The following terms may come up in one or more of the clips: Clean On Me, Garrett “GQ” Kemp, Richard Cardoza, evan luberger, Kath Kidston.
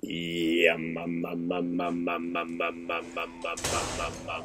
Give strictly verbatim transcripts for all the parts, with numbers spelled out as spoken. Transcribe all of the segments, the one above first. Yeah, mama, mama, mama, mama, mama, mama.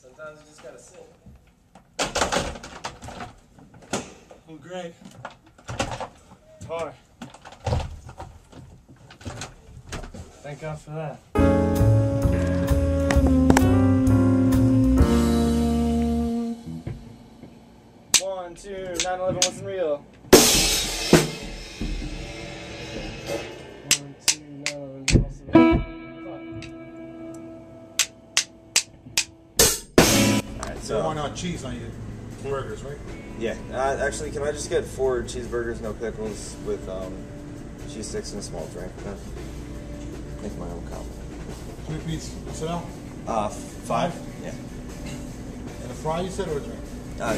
sometimes you just gotta sit. Oh, Greg. Tar. Thank God for that. One, two, nine eleven wasn't real. So why not cheese on your burgers, right? Yeah. Uh, actually, can I just get four cheeseburgers, no pickles, with um, cheese sticks and a small drink? Can I make my own compliment? How many pieces? What's it out? Uh, five. five? Yeah. And a fry, you said, or a drink? Uh,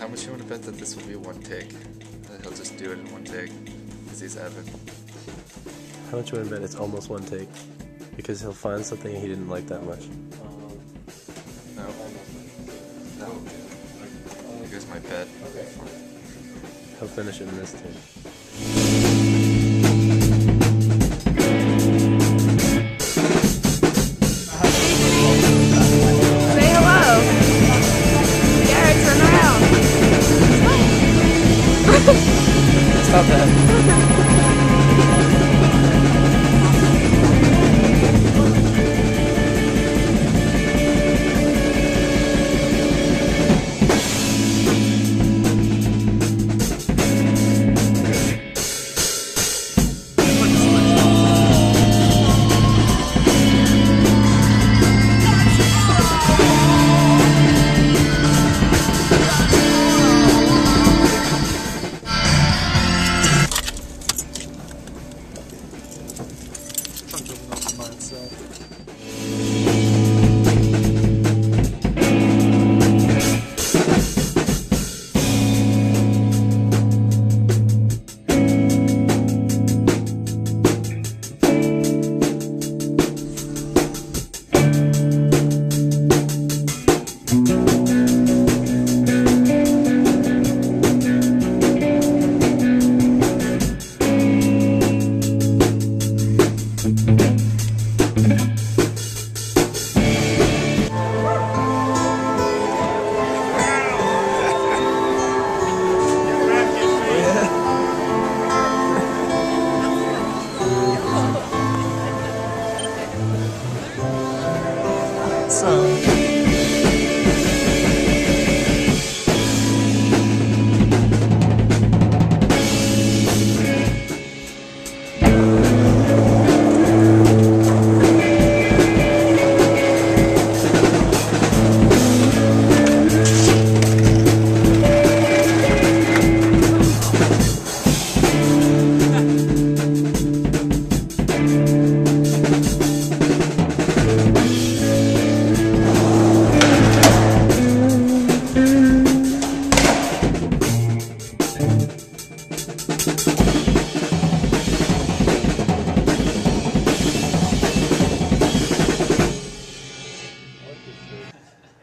How much you want to bet that this will be one take? That he'll just do it in one take? Because he's Evan. How much you want to bet it's almost one take? Because he'll find something he didn't like that much. Um, no. No. Here's my bet. Okay. He'll finish it in this too. Say hello! Garrett, turn around! Stop that.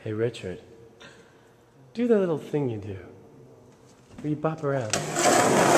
Hey, Richard, do that little thing you do, where you bop around.